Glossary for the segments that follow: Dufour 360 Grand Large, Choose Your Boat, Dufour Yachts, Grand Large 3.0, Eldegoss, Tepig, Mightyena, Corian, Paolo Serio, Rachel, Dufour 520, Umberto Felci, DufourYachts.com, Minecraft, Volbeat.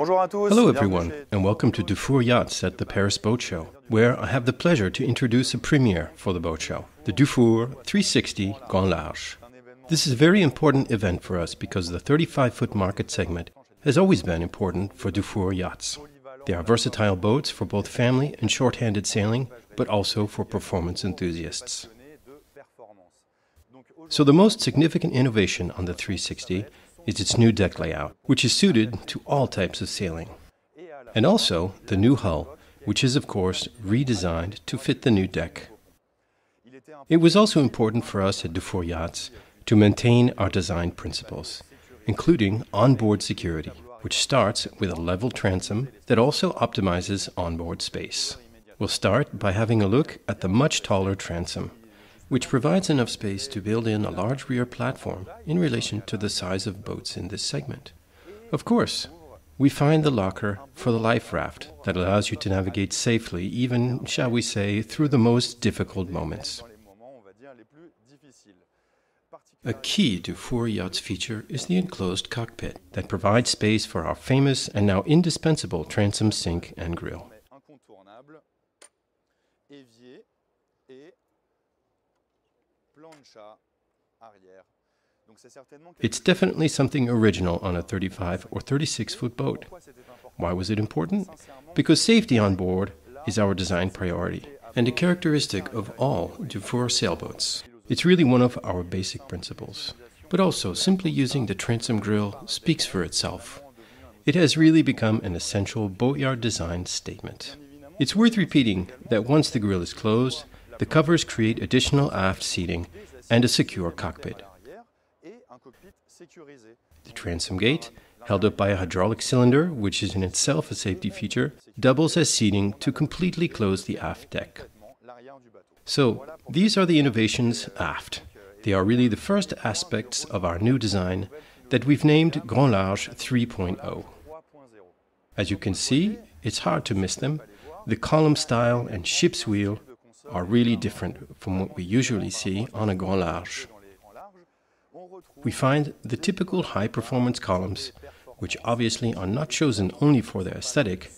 Hello everyone, and welcome to Dufour Yachts at the Paris Boat Show, where I have the pleasure to introduce a premiere for the boat show, the Dufour 360 Grand Large. This is a very important event for us because the 35-foot market segment has always been important for Dufour Yachts. They are versatile boats for both family and shorthanded sailing, but also for performance enthusiasts. So the most significant innovation on the 360 is its new deck layout, which is suited to all types of sailing. And also the new hull, which is of course redesigned to fit the new deck. It was also important for us at Dufour Yachts to maintain our design principles, including onboard security, which starts with a level transom that also optimizes onboard space. We'll start by having a look at the much taller transom, which provides enough space to build in a large rear platform in relation to the size of boats in this segment. Of course, we find the locker for the life raft that allows you to navigate safely, even, shall we say, through the most difficult moments. A key Dufour Yachts feature is the enclosed cockpit that provides space for our famous and now indispensable transom sink and grill. It's definitely something original on a 35 or 36-foot boat. Why was it important? Because safety on board is our design priority and a characteristic of all Dufour sailboats. It's really one of our basic principles. But also, simply using the transom grille speaks for itself. It has really become an essential boatyard design statement. It's worth repeating that once the grille is closed, the covers create additional aft seating and a secure cockpit. The transom gate, held up by a hydraulic cylinder, which is in itself a safety feature, doubles as seating to completely close the aft deck. So, these are the innovations aft. They are really the first aspects of our new design that we've named Grand Large 3.0. As you can see, it's hard to miss them. The column style and ship's wheel are really different from what we usually see on a Grand Large. We find the typical high-performance columns, which obviously are not chosen only for their aesthetic,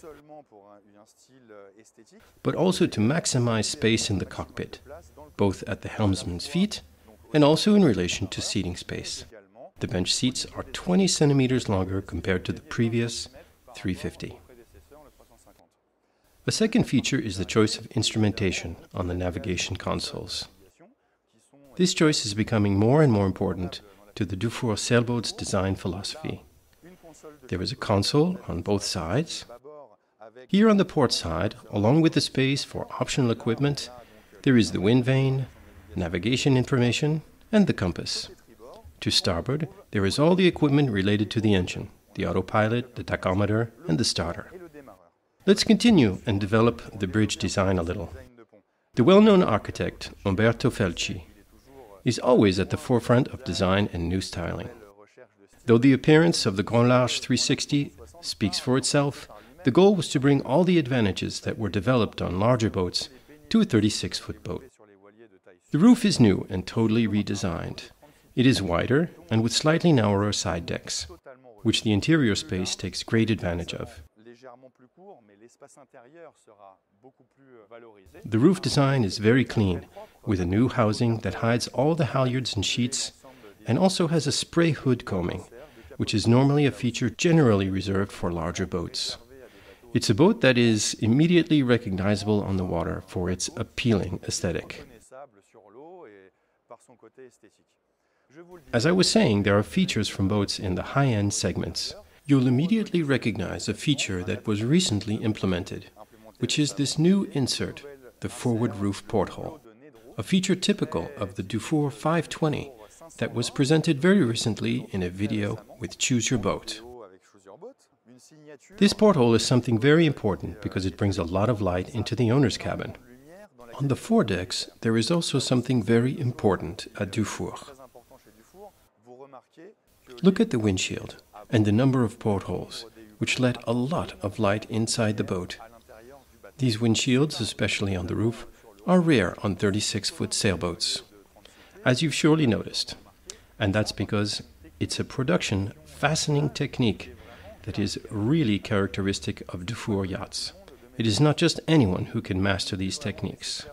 but also to maximize space in the cockpit, both at the helmsman's feet and also in relation to seating space. The bench seats are 20 centimeters longer compared to the previous 350. A second feature is the choice of instrumentation on the navigation consoles. This choice is becoming more and more important to the Dufour sailboat's design philosophy. There is a console on both sides. Here on the port side, along with the space for optional equipment, there is the wind vane, navigation information, and the compass. To starboard, there is all the equipment related to the engine, the autopilot, the tachometer, and the starter. Let's continue and develop the bridge design a little. The well-known architect, Umberto Felci, is always at the forefront of design and new styling. Though the appearance of the Grand Large 360 speaks for itself, the goal was to bring all the advantages that were developed on larger boats to a 36-foot boat. The roof is new and totally redesigned. It is wider and with slightly narrower side decks, which the interior space takes great advantage of. The roof design is very clean, with a new housing that hides all the halyards and sheets, and also has a spray hood combing, which is normally a feature generally reserved for larger boats. It's a boat that is immediately recognizable on the water for its appealing aesthetic. As I was saying, there are features from boats in the high-end segments. You'll immediately recognize a feature that was recently implemented, which is this new insert, the forward roof porthole, a feature typical of the Dufour 520 that was presented very recently in a video with Choose Your Boat. This porthole is something very important because it brings a lot of light into the owner's cabin. On the foredecks, there is also something very important at Dufour. Look at the windshield and the number of portholes, which let a lot of light inside the boat. These windshields, especially on the roof, are rare on 36-foot sailboats, as you've surely noticed. And that's because it's a production fastening technique that is really characteristic of Dufour yachts. It is not just anyone who can master these techniques.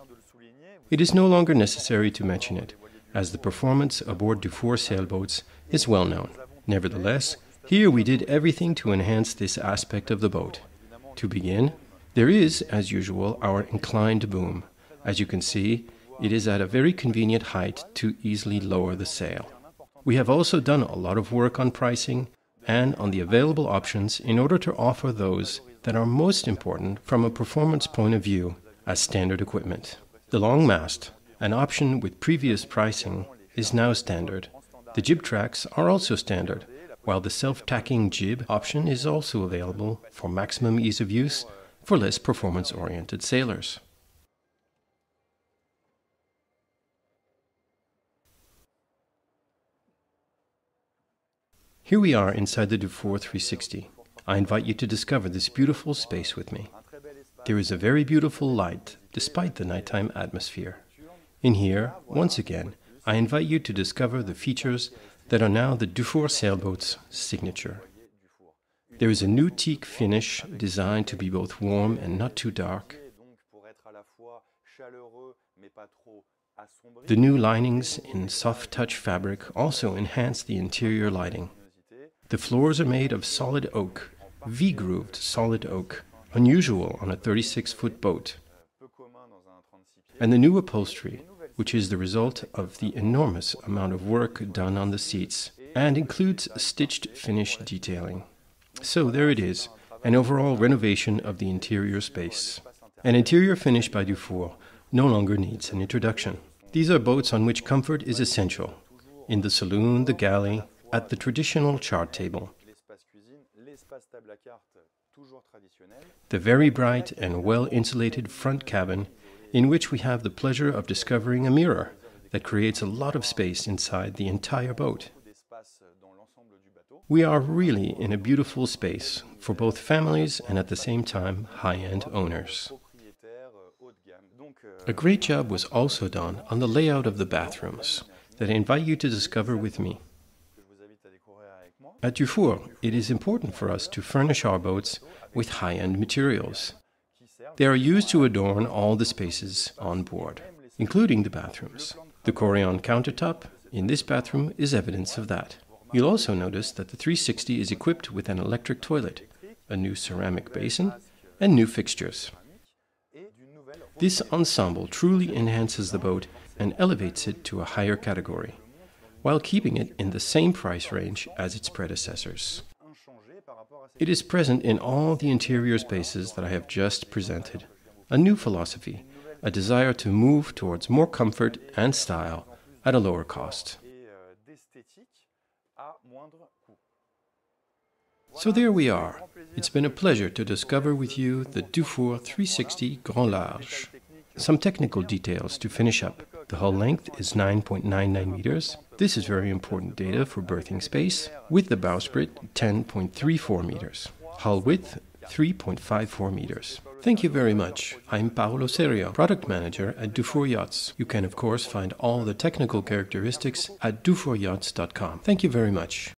It is no longer necessary to mention it, as the performance aboard Dufour sailboats is well known. Nevertheless, here we did everything to enhance this aspect of the boat. To begin, there is, as usual, our inclined boom. As you can see, it is at a very convenient height to easily lower the sail. We have also done a lot of work on pricing and on the available options in order to offer those that are most important from a performance point of view as standard equipment. The long mast, an option with previous pricing, is now standard. The jib tracks are also standard, while the self-tacking jib option is also available for maximum ease of use for less performance-oriented sailors. Here we are inside the Dufour 360. I invite you to discover this beautiful space with me. There is a very beautiful light, despite the nighttime atmosphere. In here, once again, I invite you to discover the features that are now the Dufour sailboat's signature. There is a new teak finish designed to be both warm and not too dark. The new linings in soft-touch fabric also enhance the interior lighting. The floors are made of solid oak, V-grooved solid oak, unusual on a 36-foot boat. And the new upholstery, which is the result of the enormous amount of work done on the seats and includes stitched finish detailing. So there it is, an overall renovation of the interior space. An interior finish by Dufour no longer needs an introduction. These are boats on which comfort is essential, in the saloon, the galley, at the traditional chart table. The very bright and well-insulated front cabin, in which we have the pleasure of discovering a mirror that creates a lot of space inside the entire boat. We are really in a beautiful space for both families and at the same time high-end owners. A great job was also done on the layout of the bathrooms that I invite you to discover with me. At Dufour, it is important for us to furnish our boats with high-end materials. They are used to adorn all the spaces on board, including the bathrooms. The Corian countertop in this bathroom is evidence of that. You'll also notice that the 360 is equipped with an electric toilet, a new ceramic basin, and new fixtures. This ensemble truly enhances the boat and elevates it to a higher category, while keeping it in the same price range as its predecessors. It is present in all the interior spaces that I have just presented. A new philosophy, a desire to move towards more comfort and style at a lower cost. So there we are. It's been a pleasure to discover with you the Dufour 360 Grand Large. Some technical details to finish up. The hull length is 9.99 meters. This is very important data for berthing space, with the bowsprit 10.34 meters. Hull width 3.54 meters. Thank you very much. I'm Paolo Serio, product manager at Dufour Yachts. You can of course find all the technical characteristics at DufourYachts.com. Thank you very much.